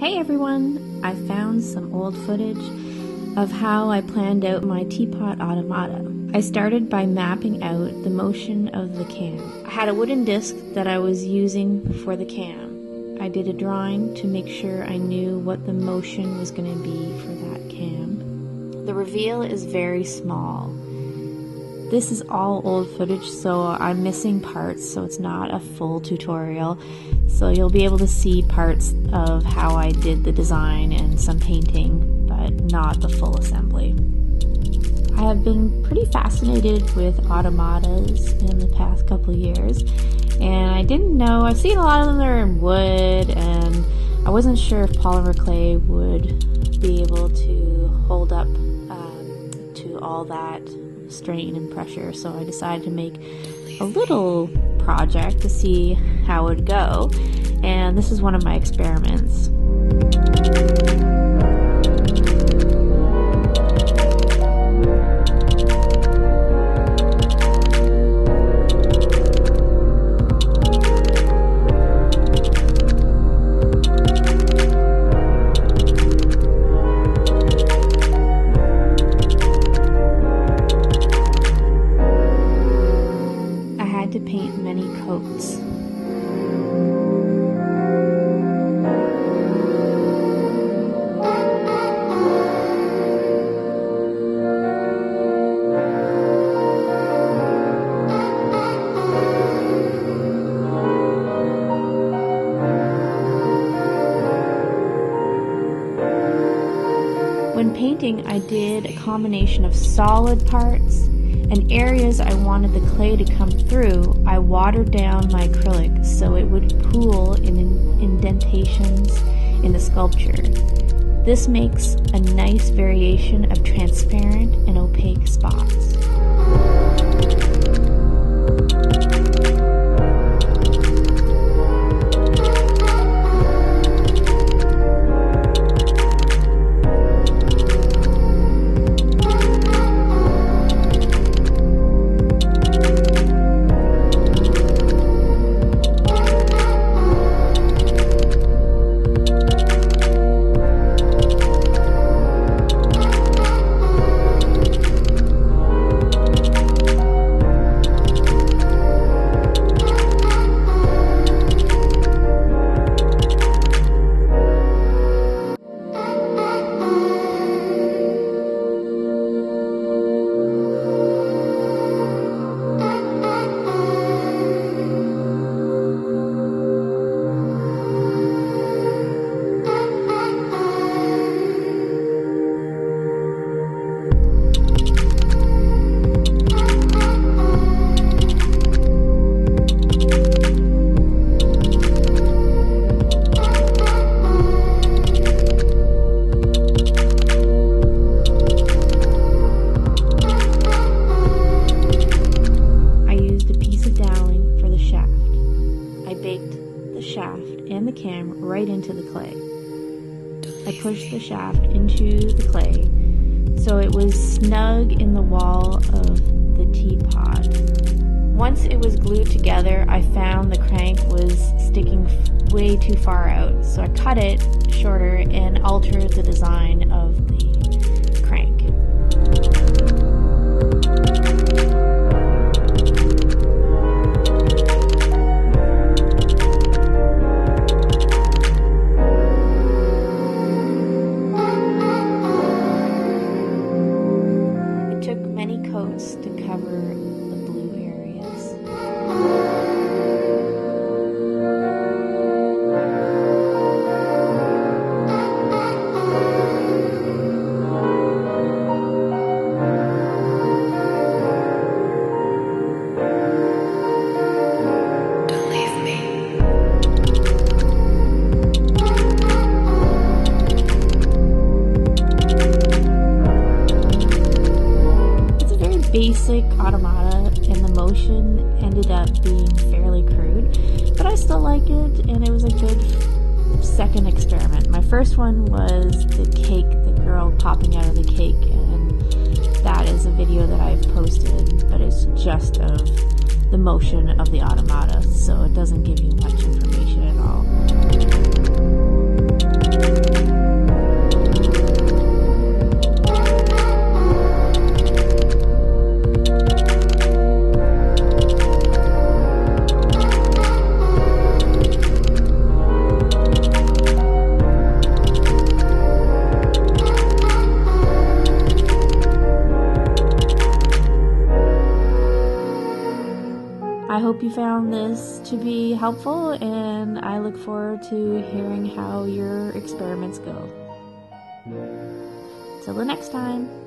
Hey everyone! I found some old footage of how I planned out my teapot automata. I started by mapping out the motion of the cam. I had a wooden disc that I was using for the cam. I did a drawing to make sure I knew what the motion was going to be for that cam. The reveal is very small. This is all old footage, so I'm missing parts, so it's not a full tutorial. So you'll be able to see parts of how I did the design and some painting, but not the full assembly. I have been pretty fascinated with automatas in the past couple years, and I didn't know, I've seen a lot of them that are in wood, and I wasn't sure if polymer clay would be able to hold up to all that strain and pressure, so I decided to make a little project to see how it would go, and this is one of my experiments. To paint many coats. When painting, I did a combination of solid parts, and areas I wanted the clay to come through, I watered down my acrylic so it would pool in indentations in the sculpture. This makes a nice variation of transparent and opaque spots. Cam right into the clay. I pushed the shaft into the clay so it was snug in the wall of the teapot. Once it was glued together, I found the crank was sticking way too far out, so I cut it shorter and altered the design of the crank. To cover the blue areas. Believe me. Basic automata, and the motion ended up being fairly crude, but I still like it, and it was a good second experiment. My first one was the cake, the girl popping out of the cake, and that is a video that I've posted, but it's just of the motion of the automata, so it doesn't give you much information at all. I hope you found this to be helpful, and I look forward to hearing how your experiments go. Till the next time.